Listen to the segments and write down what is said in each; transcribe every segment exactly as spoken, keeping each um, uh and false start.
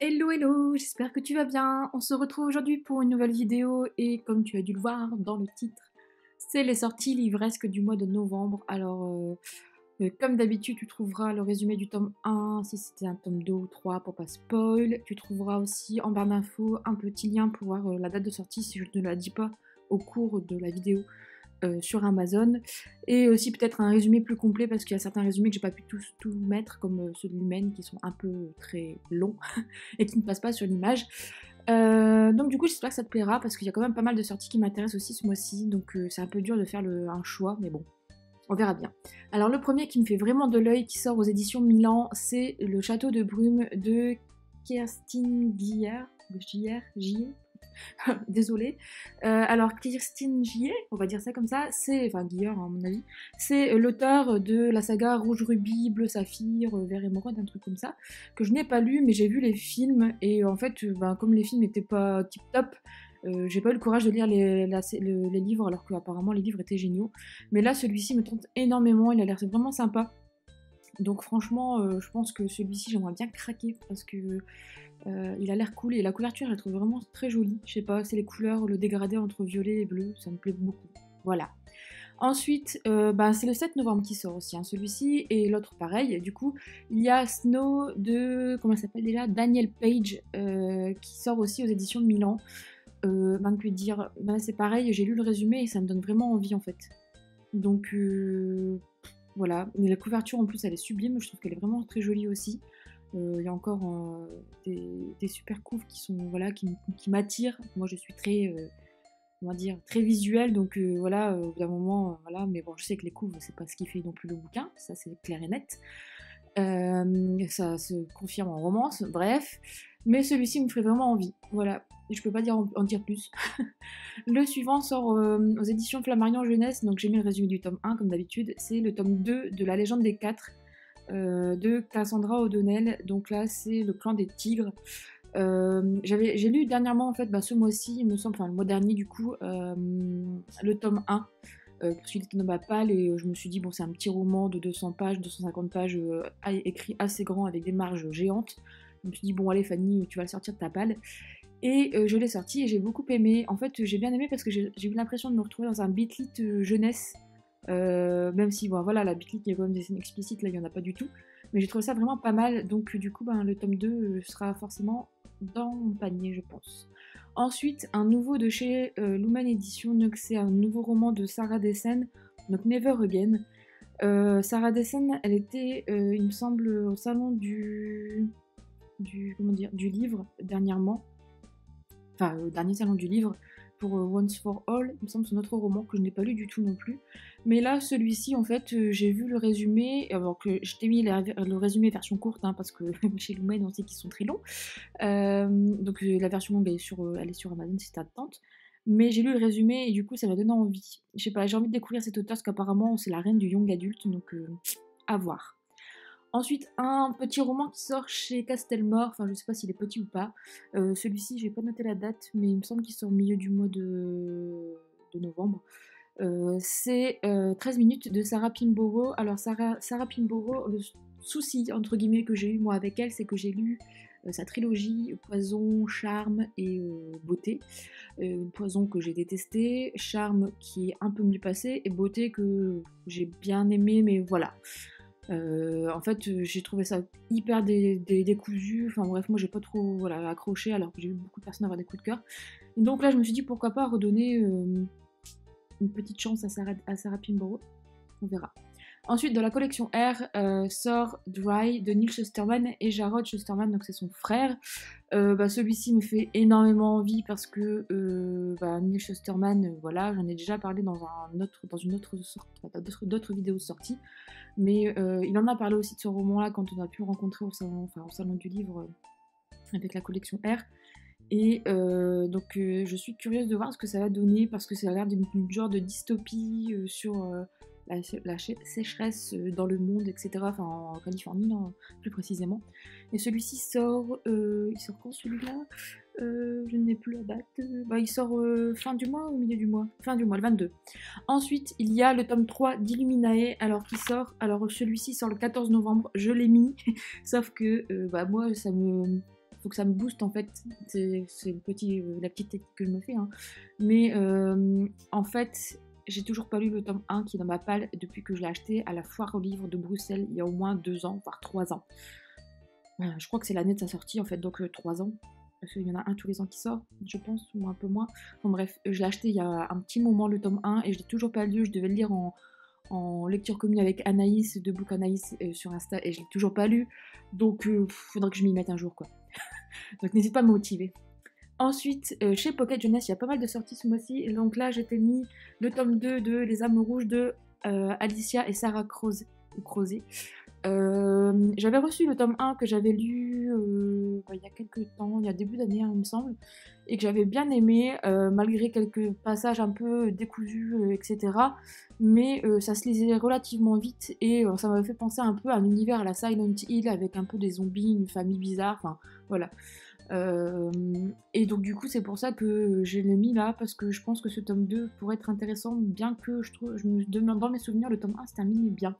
Hello hello, j'espère que tu vas bien. On se retrouve aujourd'hui pour une nouvelle vidéo et comme tu as dû le voir dans le titre, c'est les sorties livresques du mois de novembre. Alors euh, euh, comme d'habitude, tu trouveras le résumé du tome un, si c'était un tome deux ou trois pour pas spoil. Tu trouveras aussi en barre d'infos un petit lien pour voir euh, la date de sortie si je ne la dis pas au cours de la vidéo euh, sur Amazon. Et aussi peut-être un résumé plus complet parce qu'il y a certains résumés que j'ai pas pu tous tout mettre, comme euh, ceux de l'Humaine qui sont un peu très longs et qui ne passent pas sur l'image. Euh, donc du coup j'espère que ça te plaira parce qu'il y a quand même pas mal de sorties qui m'intéressent aussi ce mois-ci, donc euh, c'est un peu dur de faire le, un choix, mais bon, on verra bien. Alors le premier qui me fait vraiment de l'œil, qui sort aux éditions Milan, c'est Le Château de Brume de Kerstin Gier, Gier, Gier. Désolée. Euh, alors Kerstin Gier, on va dire ça comme ça, c'est, enfin Gier hein, à mon avis, c'est l'auteur de la saga Rouge Rubis, Bleu Saphir, Vert Émeraude, un truc comme ça, que je n'ai pas lu mais j'ai vu les films et en fait ben, comme les films n'étaient pas tip top, euh, j'ai pas eu le courage de lire les, la, le, les livres alors qu'apparemment les livres étaient géniaux. Mais là celui-ci me tente énormément, il a l'air vraiment sympa. Donc franchement, euh, je pense que celui-ci, j'aimerais bien craquer parce que euh, il a l'air cool et la couverture, je la trouve vraiment très jolie. Je sais pas, c'est les couleurs, le dégradé entre violet et bleu, ça me plaît beaucoup. Voilà. Ensuite, euh, bah, c'est le sept novembre qui sort aussi, hein, celui-ci et l'autre pareil. Du coup, il y a Snow de, comment ça s'appelle déjà, Daniel Page euh, qui sort aussi aux éditions de Milan. Euh, ben que dire, ben, c'est pareil, j'ai lu le résumé et ça me donne vraiment envie en fait. Donc euh... voilà, mais la couverture en plus elle est sublime, je trouve qu'elle est vraiment très jolie aussi. Euh, il y a encore euh, des, des super coups qui sont voilà qui, qui m'attirent. Moi je suis très euh, comment dire très visuelle, donc euh, voilà euh, au bout d'un moment euh, voilà. Mais bon, je sais que les coups c'est pas ce qui fait non plus le bouquin, ça c'est clair et net. Euh, ça se confirme en romance, bref. Mais celui-ci me ferait vraiment envie, voilà. Et je peux pas dire en, en dire plus. Le suivant sort euh, aux éditions Flammarion Jeunesse, donc j'ai mis le résumé du tome un comme d'habitude. C'est le tome deux de La Légende des Quatre euh, de Cassandra O'Donnell. Donc là c'est le clan des tigres. Euh, j'ai lu dernièrement en fait, bah, ce mois-ci, il me semble, enfin le mois dernier du coup, euh, le tome un. Euh, parce qu'il était nommé à Pâle et euh, je me suis dit bon c'est un petit roman de deux cents pages, deux cent cinquante pages euh, écrit assez grand avec des marges géantes. Je me suis dit bon allez Fanny, tu vas le sortir de ta palle. Et euh, je l'ai sorti et j'ai beaucoup aimé. En fait j'ai bien aimé parce que j'ai eu l'impression de me retrouver dans un bitlit euh, jeunesse. Euh, même si bon, voilà, la bitlit il y a quand même des scènes explicites, là il n'y en a pas du tout. Mais j'ai trouvé ça vraiment pas mal. Donc du coup ben, le tome deux sera forcément dans mon panier je pense. Ensuite, un nouveau de chez euh, Lumen Edition, c'est un nouveau roman de Sarah Dessen, donc Never Again. Euh, Sarah Dessen, elle était, euh, il me semble, au salon du, du, comment dire, du livre dernièrement, enfin au dernier salon du livre, pour euh, Once for All, il me semble, son autre roman que je n'ai pas lu du tout non plus. Mais là, celui-ci, en fait, euh, j'ai vu le résumé, alors que je t'ai mis la, le résumé version courte, hein, parce que chez Lumen, on sait qu'ils sont très longs. Euh, donc euh, la version longue, elle est sur, euh, elle est sur Amazon, si t'as de tente. Mais j'ai lu le résumé et du coup, ça m'a donné envie. Je sais pas, j'ai envie de découvrir cet auteur, parce qu'apparemment, c'est la reine du young adulte, donc euh, à voir. Ensuite, un petit roman qui sort chez Castelmore, enfin je sais pas s'il est petit ou pas. Euh, Celui-ci, j'ai pas noté la date, mais il me semble qu'il sort au milieu du mois de, de novembre. Euh, c'est euh, treize minutes de Sarah Pinborough. Alors Sarah, Sarah Pinborough, le souci entre guillemets que j'ai eu moi avec elle, c'est que j'ai lu euh, sa trilogie Poison, Charme et euh, Beauté. Euh, Poison que j'ai détesté, Charme qui est un peu mieux passé et Beauté que j'ai bien aimé, mais voilà. Euh, en fait euh, j'ai trouvé ça hyper dé dé décousu, enfin bref moi j'ai pas trop voilà, accroché alors que j'ai vu beaucoup de personnes avoir des coups de cœur. Et donc là je me suis dit pourquoi pas redonner euh, une petite chance à Sarah, à Sarah Pinborough, on verra. Ensuite dans la collection R euh, sort Dry de Neal Shusterman et Jarrod Shusterman, donc c'est son frère. Euh, bah, celui-ci me fait énormément envie parce que euh, bah, Neal Shusterman, euh, voilà, j'en ai déjà parlé dans, un autre, dans une autre sorte, d'autres vidéos sorties, mais euh, il en a parlé aussi de ce roman-là quand on a pu le rencontrer au salon, enfin, au salon du livre euh, avec la collection R. Et euh, donc euh, je suis curieuse de voir ce que ça va donner parce que ça a l'air d'une genre de dystopie euh, sur euh, la, la sécheresse euh, dans le monde, et cetera. Enfin en Californie, non, plus précisément. Et celui-ci sort, euh, il sort quand celui-là Euh, je n'ai plus la date. Bah, il sort euh, fin du mois ou milieu du mois? Fin du mois, le vingt-deux. Ensuite, il y a le tome trois d'Illuminae, alors qui sort. Alors celui-ci sort le quatorze novembre, je l'ai mis. Sauf que euh, bah, moi, ça me... faut que ça me booste en fait, c'est petit, euh, la petite tête que je me fais, hein. Mais euh, en fait, j'ai toujours pas lu le tome un qui est dans ma palle depuis que je l'ai acheté à la foire aux livres de Bruxelles il y a au moins deux ans, voire trois ans. Euh, je crois que c'est l'année de sa sortie en fait, donc euh, trois ans, parce qu'il y en a un tous les ans qui sort, je pense, ou un peu moins. Bon bref, je l'ai acheté il y a un petit moment le tome un et je l'ai toujours pas lu, je devais le lire en... en lecture commune avec Anaïs de Book Anaïs euh, sur Insta et je l'ai toujours pas lu, donc euh, faudrait que je m'y mette un jour quoi. Donc n'hésite pas à me motiver. Ensuite euh, chez Pocket Jeunesse il y a pas mal de sorties ce mois-ci, donc là j'étais mis le tome deux de Les Âmes Rouges de euh, Alicia et Sarah Crozet ou Crozet. Euh, j'avais reçu le tome un que j'avais lu euh, il y a quelques temps, il y a début d'année hein, il me semble, et que j'avais bien aimé euh, malgré quelques passages un peu décousus euh, etc, mais euh, ça se lisait relativement vite et euh, ça m'avait fait penser un peu à un univers à la Silent Hill avec un peu des zombies, une famille bizarre, enfin voilà. Euh, et donc du coup c'est pour ça que je l'ai mis là, parce que je pense que ce tome deux pourrait être intéressant, bien que je trouve, je me demande, dans mes souvenirs le tome un c'était un mini bien.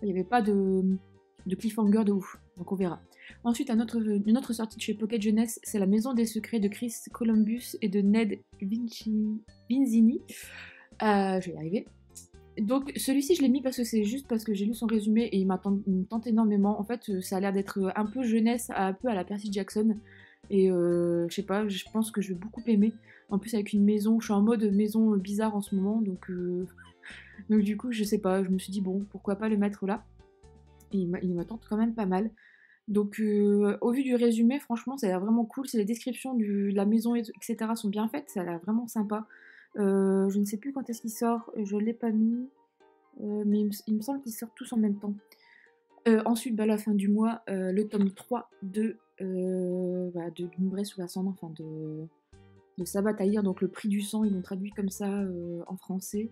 Il n'y avait pas de, de cliffhanger de ouf, donc on verra. Ensuite, un autre, une autre sortie de chez Pocket Jeunesse, c'est La Maison des Secrets de Chris Columbus et de Ned Vizzini. Euh, je vais y arriver. Donc celui-ci, je l'ai mis parce que c'est juste parce que j'ai lu son résumé et il m'a tenté énormément. En fait, ça a l'air d'être un peu jeunesse, un peu à la Percy Jackson. Et euh, je sais pas, je pense que je vais beaucoup aimer. En plus, avec une maison, je suis en mode maison bizarre en ce moment, donc... Euh... Donc du coup je sais pas, je me suis dit bon pourquoi pas le mettre là, et il m'attend quand même pas mal. Donc euh, au vu du résumé franchement ça a l'air vraiment cool, les descriptions du, de la maison etc sont bien faites, ça a l'air vraiment sympa. Euh, je ne sais plus quand est-ce qu'il sort, je l'ai pas mis, euh, mais il me, il me semble qu'ils sortent tous en même temps. Euh, ensuite bah, à la fin du mois, euh, le tome trois de euh, bah, de Lumière sous l'ascendant, enfin de, de Sabaa Tahir, donc Le Prix du Sang, ils l'ont traduit comme ça euh, en français.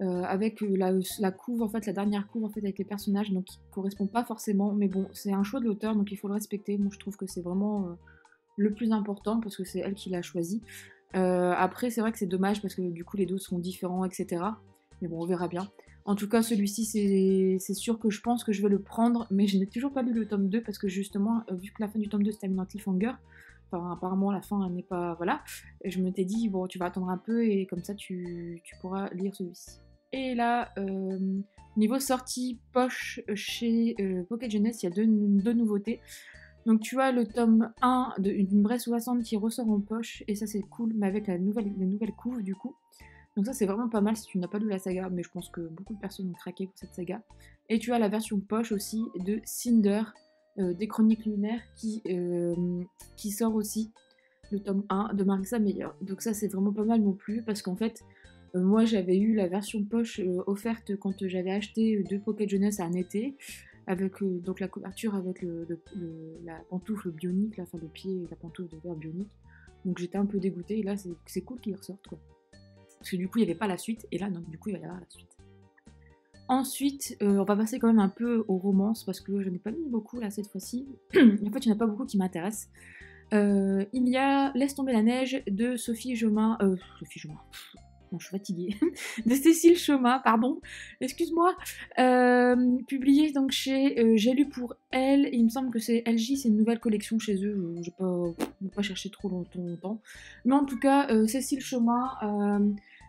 Euh, avec la, la couve en fait, la dernière couve en fait avec les personnages, donc qui correspond pas forcément, mais bon c'est un choix de l'auteur donc il faut le respecter. Moi je trouve que c'est vraiment euh, le plus important parce que c'est elle qui l'a choisi. Euh, après c'est vrai que c'est dommage parce que du coup les deux sont différents etc, mais bon on verra bien. En tout cas celui-ci c'est sûr que je pense que je vais le prendre, mais je n'ai toujours pas lu le tome deux parce que justement euh, vu que la fin du tome deux se termine en cliffhanger, enfin, apparemment la fin n'est pas... voilà, je me t'ai dit bon tu vas attendre un peu et comme ça tu, tu pourras lire celui-ci. Et là, euh, niveau sortie poche chez euh, Pocket Jeunesse, il y a deux, deux nouveautés. Donc tu as le tome un d'une Bresse soixante qui ressort en poche, et ça c'est cool, mais avec la nouvelle, la nouvelle couve du coup. Donc ça c'est vraiment pas mal si tu n'as pas lu la saga, mais je pense que beaucoup de personnes ont craqué pour cette saga. Et tu as la version poche aussi de Cinder, euh, des Chroniques Lunaires, qui, euh, qui sort aussi le tome un de Marissa Meyer. Donc ça c'est vraiment pas mal non plus, parce qu'en fait... Moi j'avais eu la version poche euh, offerte quand euh, j'avais acheté euh, deux Pocket Jeunesse à un été, avec euh, donc la couverture avec le, le, le, la pantoufle bionique, la fin de pied et la pantoufle de verre bionique. Donc j'étais un peu dégoûtée, et là c'est cool qu'ils ressortent quoi. Parce que du coup il n'y avait pas la suite, et là non, du coup il va y avoir la suite. Ensuite, euh, on va passer quand même un peu aux romances, parce que je n'ai pas mis beaucoup là cette fois-ci. En fait il n'y en a pas beaucoup qui m'intéressent. Euh, il y a Laisse tomber la neige de Sophie Chomin. Euh, Sophie Chomin. Non, je suis fatiguée, de Cécile Chomin, pardon, excuse-moi, euh, publiée donc chez euh, J'ai lu pour elle, il me semble que c'est L J, c'est une nouvelle collection chez eux, je ne vais pas chercher trop longtemps, longtemps. Mais en tout cas, euh, Cécile Chomin euh,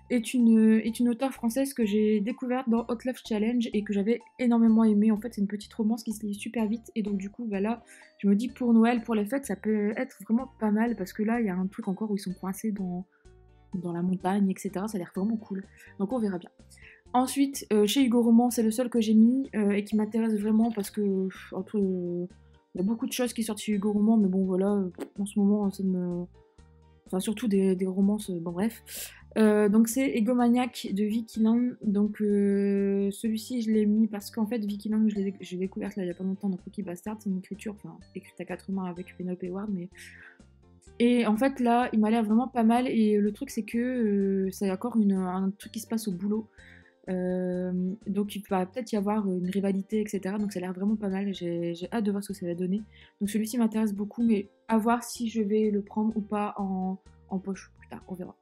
est, une, est une auteure française que j'ai découverte dans Hot Love Challenge et que j'avais énormément aimée. En fait c'est une petite romance qui se lit super vite, et donc du coup bah là, je me dis pour Noël, pour les fêtes, ça peut être vraiment pas mal, parce que là il y a un truc encore où ils sont coincés dans... dans la montagne, et cetera. Ça a l'air vraiment cool. Donc on verra bien. Ensuite, euh, chez Hugo Roman, c'est le seul que j'ai mis euh, et qui m'intéresse vraiment parce que pff, entre, euh, y a beaucoup de choses qui sortent chez Hugo Roman, mais bon voilà, en ce moment, ça me... Enfin, surtout des, des romances, bon bref. Euh, donc c'est Egomaniac de Vicky Lang. Donc euh, celui-ci, je l'ai mis parce qu'en fait, Vicky Lang, je l'ai découverte là, il n'y a pas longtemps dans Cookie Bastard. C'est une écriture, enfin, écrite à quatre mains avec Penelope Ward, mais... Et en fait là, il m'a l'air vraiment pas mal, et le truc c'est que euh, c'est encore une, un truc qui se passe au boulot. Euh, donc il va peut-être y avoir une rivalité, et cetera. Donc ça a l'air vraiment pas mal, j'ai, j'ai hâte de voir ce que ça va donner. Donc celui-ci m'intéresse beaucoup, mais à voir si je vais le prendre ou pas en, en poche plus tard, on verra.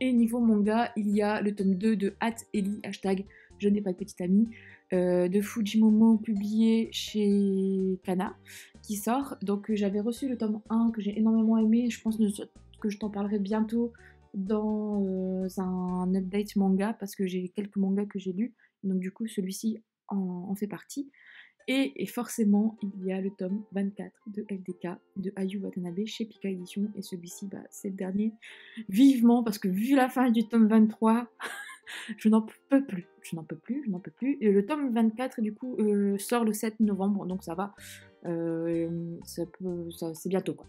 Et niveau manga, il y a le tome deux de At Eli, hashtag je n'ai pas de petite amie, euh, de Fujimomo, publié chez Kana, qui sort. Donc j'avais reçu le tome un que j'ai énormément aimé, je pense que je t'en parlerai bientôt dans euh, un update manga, parce que j'ai quelques mangas que j'ai lus, donc du coup celui-ci en, en fait partie. Et, et forcément, il y a le tome vingt-quatre de L D K de Ayu Watanabe chez Pika Edition, et celui-ci, bah, c'est le dernier. Vivement, parce que vu la fin du tome vingt-trois, je n'en peux plus, je n'en peux plus, je n'en peux plus. Et le tome vingt-quatre, du coup, euh, sort le sept novembre, donc ça va, euh, ça peut, ça, c'est bientôt quoi.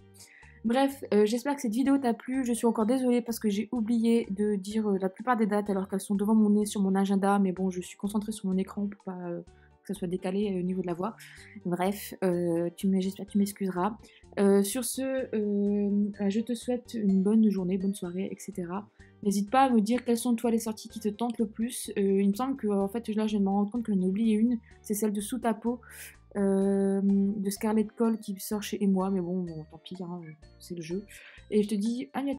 Bref, euh, j'espère que cette vidéo t'a plu. Je suis encore désolée parce que j'ai oublié de dire euh, la plupart des dates alors qu'elles sont devant mon nez sur mon agenda. Mais bon, je suis concentrée sur mon écran pour pas euh, que ça soit décalé euh, au niveau de la voix. Bref, euh, tu j'espère que tu m'excuseras. Euh, sur ce, euh, je te souhaite une bonne journée, bonne soirée, et cetera. N'hésite pas à me dire quelles sont toi les sorties qui te tentent le plus. Euh, il me semble que en fait, là, je viens de me rendre compte que j'en ai oublié une. C'est celle de Sous ta peau. Euh, de Scarlett Cole qui sort chez Moi, mais bon, bon tant pis, hein, c'est le jeu. Et je te dis à bientôt.